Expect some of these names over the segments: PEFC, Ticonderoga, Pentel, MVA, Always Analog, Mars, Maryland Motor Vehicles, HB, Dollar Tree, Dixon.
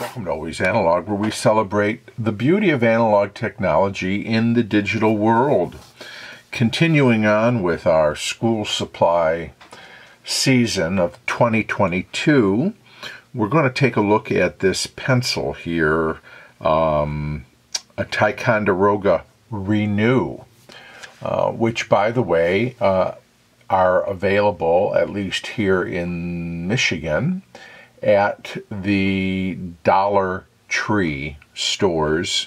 Welcome to Always Analog, where we celebrate the beauty of analog technology in the digital world. Continuing on with our school supply season of 2022, we're going to take a look at this pencil here, a Ticonderoga Renew, which, by the way, are available, at least here in Michigan, at the Dollar Tree stores.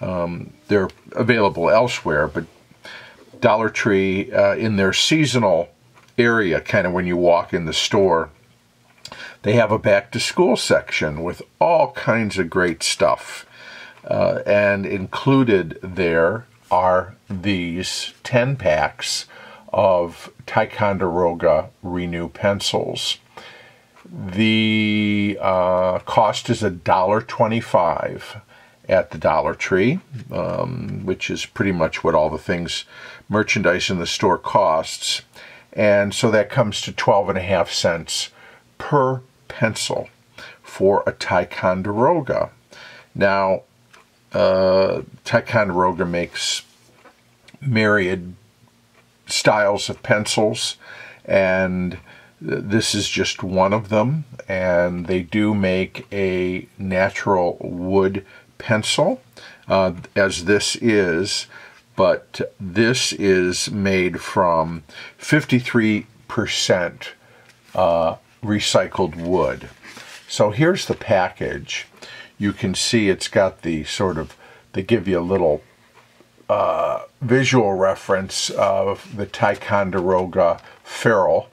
They're available elsewhere, but Dollar Tree, in their seasonal area, kind of when you walk in the store, they have a back-to-school section with all kinds of great stuff. And included there are these 10 packs of Ticonderoga Renew pencils. The cost is $1.25 at the Dollar Tree, which is pretty much what all the merchandise in the store costs. And so that comes to 12.5 cents per pencil for a Ticonderoga. Now, Ticonderoga makes myriad styles of pencils, and this is just one of them, and they do make a natural wood pencil, as this is, but this is made from 53% recycled wood. So here's the package. You can see it's got the sort of, they give you a little visual reference of the Ticonderoga ferrule,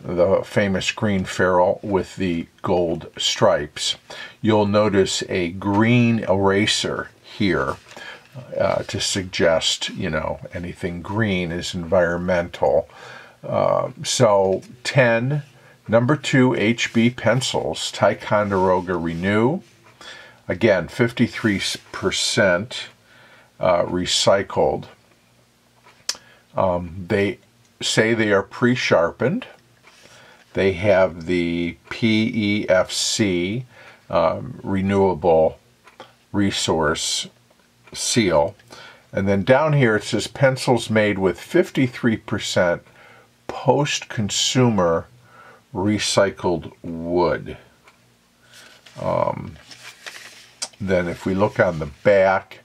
the famous green ferrule with the gold stripes. You'll notice a green eraser here to suggest, you know, anything green is environmental. So 10 number 2 HB pencils, Ticonderoga Renew. Again, 53% recycled. They say they are pre-sharpened. They have the PEFC renewable resource seal. And then down here it says pencils made with 53% post-consumer recycled wood. Then if we look on the back,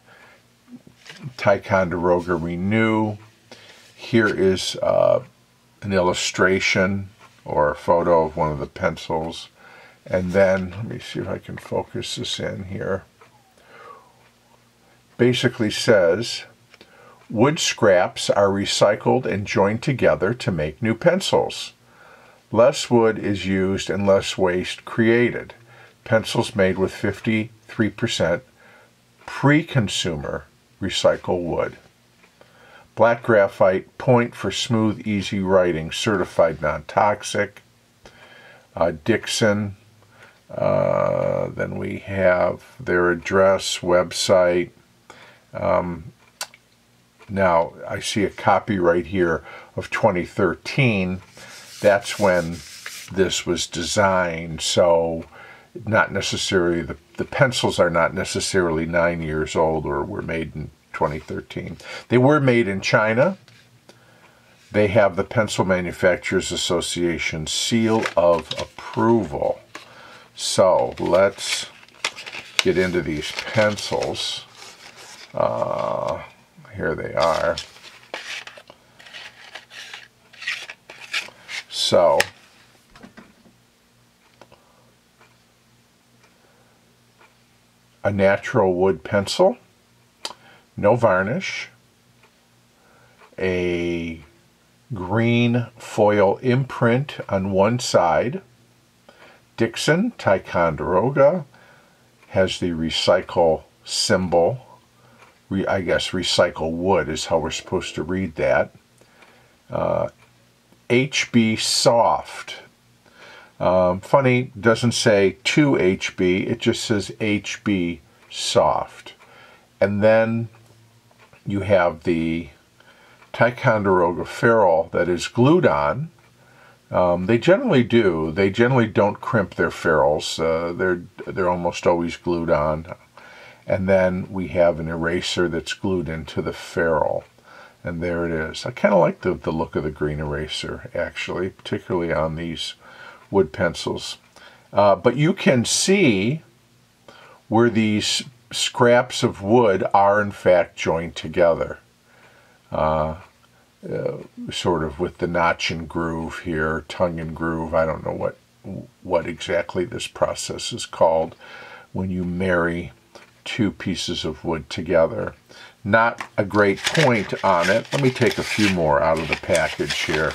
Ticonderoga Renew, here is an illustration or a photo of one of the pencils. And then, let me see if I can focus this in here. Basically says, wood scraps are recycled and joined together to make new pencils. Less wood is used and less waste created. Pencils made with 53% pre-consumer recycled wood. Black graphite, point for smooth, easy writing, certified non-toxic. Dixon. Then we have their address, website. Now, I see a copy right here of 2013. That's when this was designed, so not necessarily, the pencils are not necessarily 9 years old or were made in 2013. They were made in China. They have the Pencil Manufacturers Association seal of approval. So let's get into these pencils. Here they are. So a natural wood pencil. No varnish, a green foil imprint on one side. Dixon, Ticonderoga, has the recycle symbol. I guess recycle wood is how we're supposed to read that. HB soft. Funny, doesn't say 2HB, it just says HB soft. And then you have the Ticonderoga ferrule that is glued on They generally do. They generally don't crimp their ferrules. They're almost always glued on. And then we have an eraser that's glued into the ferrule. And there it is. I kind of like the look of the green eraser, actually, particularly on these wood pencils. But you can see where these scraps of wood are, in fact, joined together. Sort of with the notch and groove here, tongue and groove. I don't know what exactly this process is called when you marry two pieces of wood together. Not a great point on it. Let me take a few more out of the package here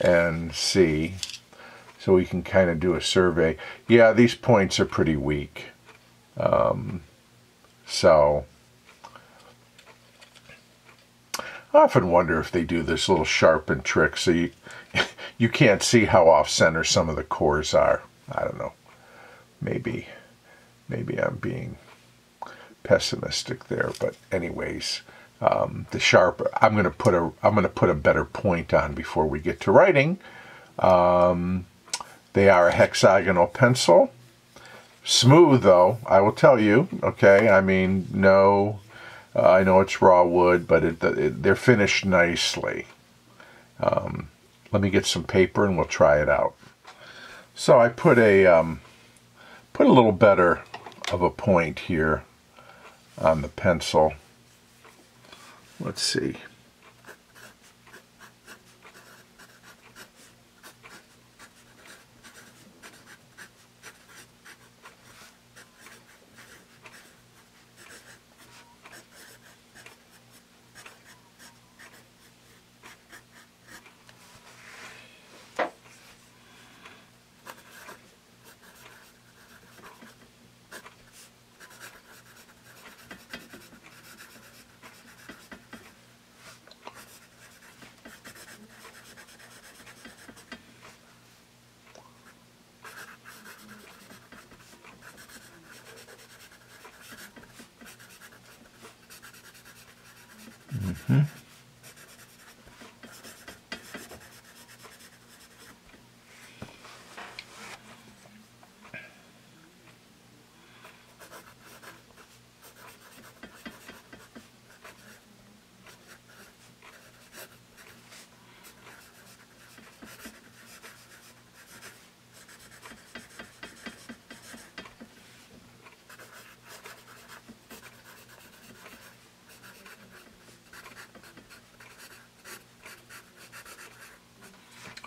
and see, so we can kind of do a survey. Yeah, these points are pretty weak. So I often wonder if they do this little sharpen trick so you can't see how off-center some of the cores are. I don't know. Maybe I'm being pessimistic there, but anyways, the sharp. I'm going to put a better point on before we get to writing. They are a hexagonal pencil. Smooth, though, I will tell you. Okay, I mean, no. I know it's raw wood, but they're finished nicely. Let me get some paper and we'll try it out. So I put a little better of a point here on the pencil. Let's see.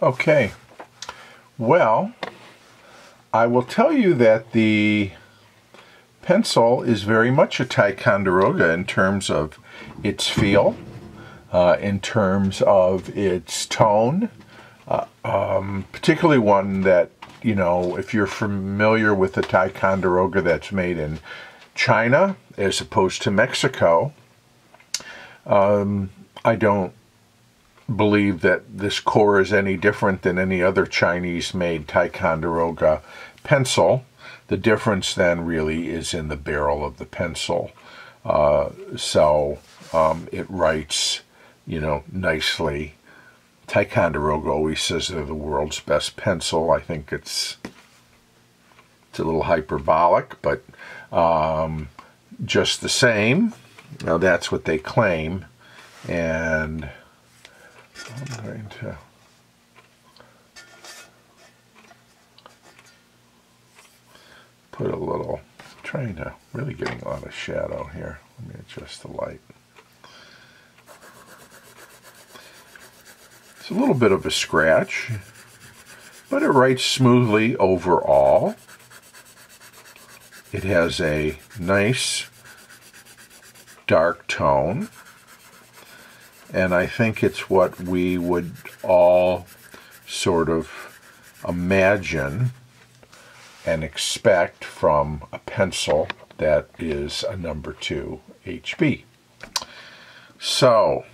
Okay, well, I will tell you that the pencil is very much a Ticonderoga in terms of its feel, in terms of its tone, particularly one that, you know, if you're familiar with the Ticonderoga that's made in China as opposed to Mexico, I don't believe that this core is any different than any other Chinese-made Ticonderoga pencil. The difference then really is in the barrel of the pencil. So it writes, you know, nicely. Ticonderoga always says they're the world's best pencil. I think it's a little hyperbolic, but just the same. Now that's what they claim, and I'm going to put a little, I'm trying to, really getting a lot of shadow here. Let me adjust the light. It's a little bit of a scratch, but it writes smoothly overall. It has a nice dark tone. And I think it's what we would all sort of imagine and expect from a pencil that is a number 2 HB. So,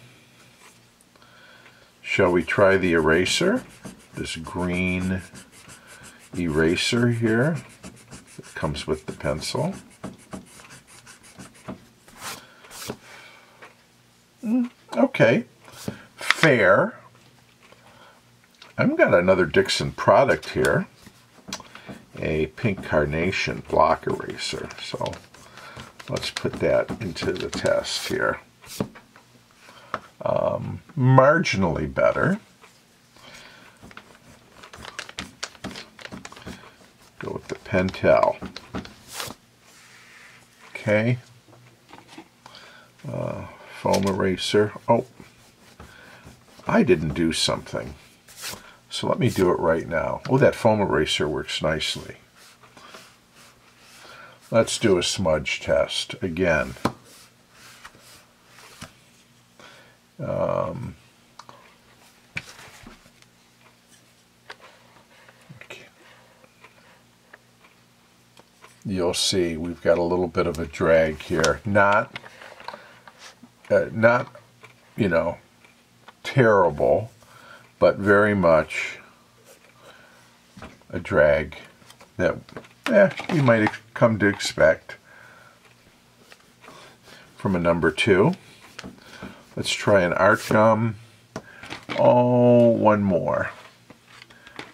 shall we try the eraser? This green eraser here that comes with the pencil. Okay, fair. I've got another Dixon product here, a pink carnation block eraser. So let's put that into the test here. Marginally better. Go with the Pentel. Okay. Foam eraser. Oh, I didn't do something. So let me do it right now. Oh, that foam eraser works nicely. Let's do a smudge test again. Okay. You'll see we've got a little bit of a drag here. Not you know, terrible, but very much a drag that you might come to expect from a number two. Let's try an art gum. Oh, one more.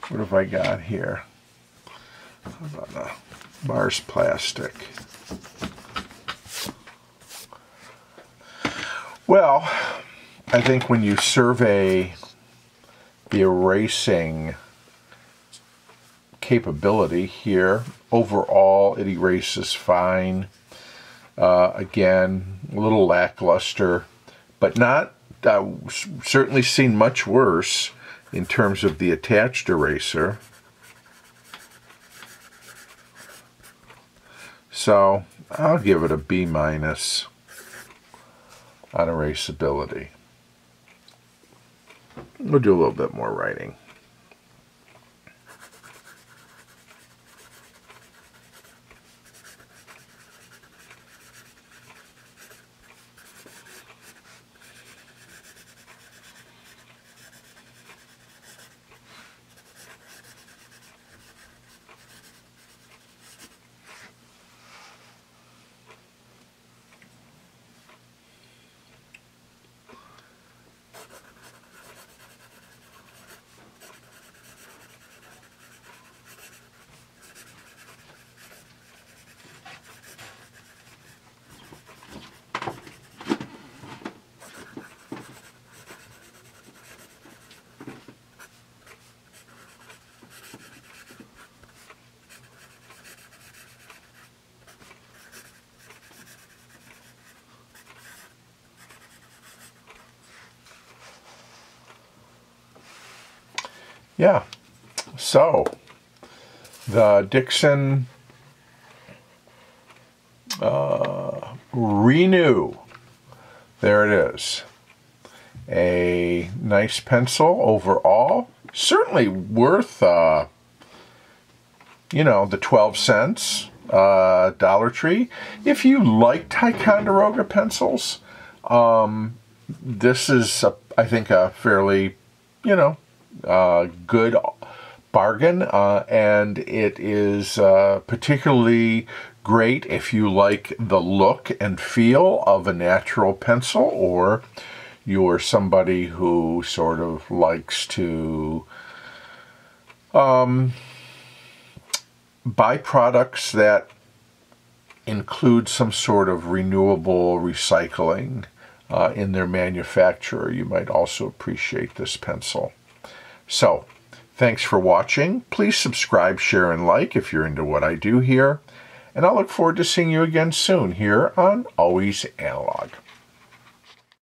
What have I got here? How about a Mars plastic? Well, I think when you survey the erasing capability here, overall it erases fine. Again, a little lackluster, but not certainly seen much worse in terms of the attached eraser. So I'll give it a B- on erasability. We'll do a little bit more writing. Yeah, so the Dixon Renew, there it is. A nice pencil overall, certainly worth, you know, the 12 cents Dollar Tree. If you like Ticonderoga pencils, this is, I think, a fairly, you know, good bargain, and it is particularly great if you like the look and feel of a natural pencil, or you're somebody who sort of likes to buy products that include some sort of renewable recycling in their manufacturer. You might also appreciate this pencil. So, thanks for watching. Please subscribe, share, and like if you're into what I do here. And I look forward to seeing you again soon here on Always Analog.